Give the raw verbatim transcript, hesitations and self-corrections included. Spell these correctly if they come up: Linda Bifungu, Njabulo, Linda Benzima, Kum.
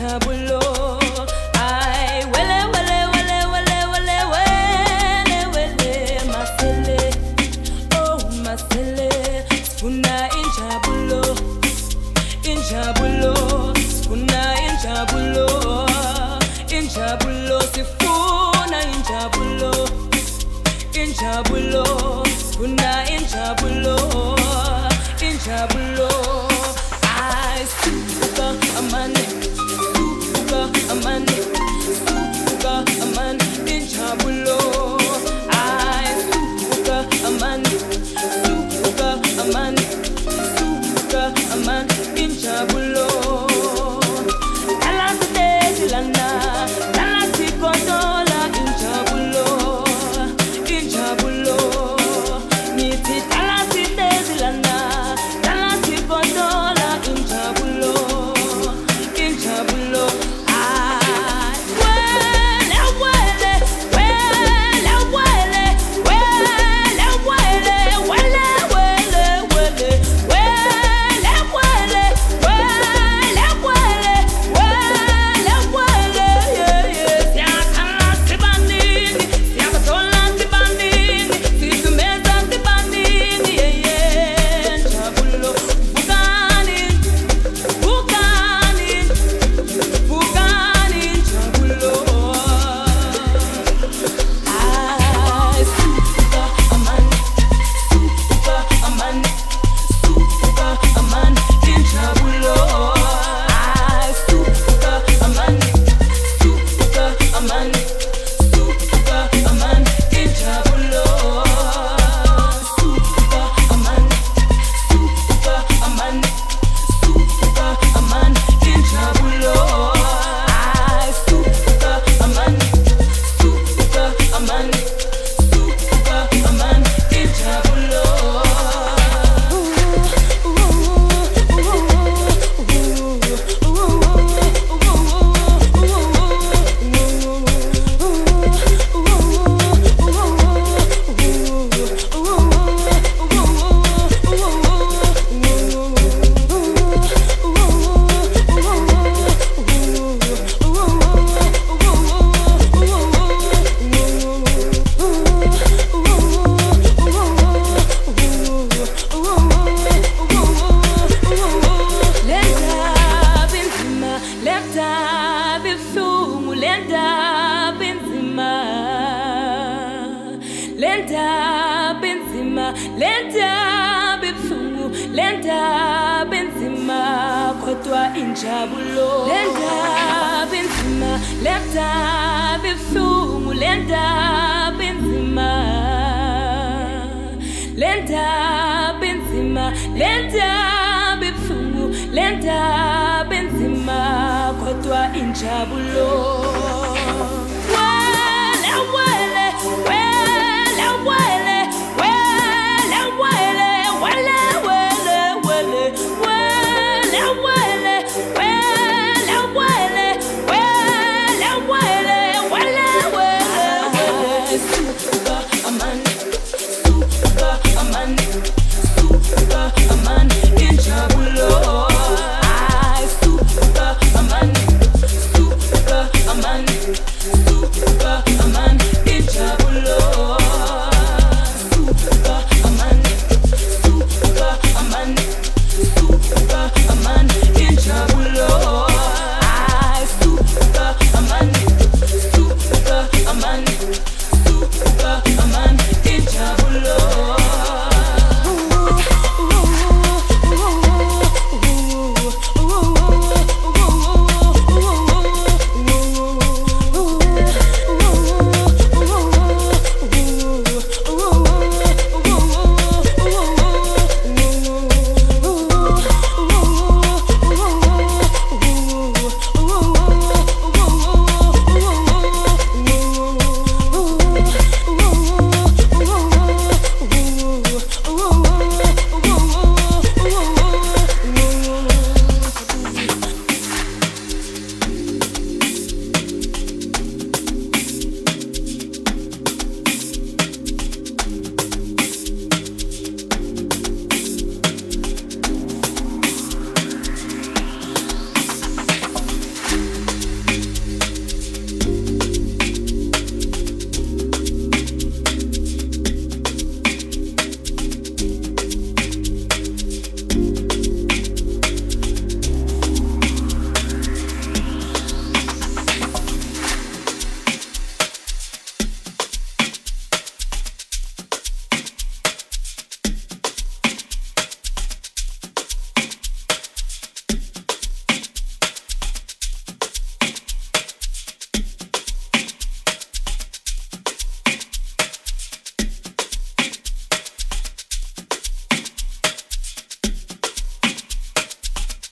Njabulo. Ay, wele wele wele wele wele wele wele masele, oh masele, sfuna Njabulo, Njabulo, sfuna Njabulo, Njabulo, sfuna Njabulo, Njabulo, sfuna Njabulo, Njabulo. Ay, suka amane, suka amane, suka amane, Njabulo. Ay, suka amane, suka amane, suka amane, Njabulo. Alasite dilana, alasi kotola, Njabulo, Njabulo. Niti alasite dilana, alasi kotola, Njabulo, Njabulo. Ah, wele wele, wele wele, wele wele, wele wele, wele wele, wele wele, wele wele, yeah yeah. Siyakala sibanini, siyakatola sibanini, situmeza sibanini, yeah yeah. Njabulo, bukani, bukani, bukani, Njabulo. Ay, suka amane, suka amane, suka amane, Njabulo. Ay, suka amane, suka amane, suka amane, Njabulo. Suka amane, suka amane, suka amane, Njabulo. Ay, suka amane, suka amane, suka amane, Njabulo. Linda Bifungu, Linda Benzima, Linda Benzima, Linda Bifungu, Linda Benzima, kwa toa Njabulo. Linda Benzima, Linda Bifungu, Linda Benzima, Linda Benzima, Linda Bifungu, Linda Benzima. Kwa toa Njabulo.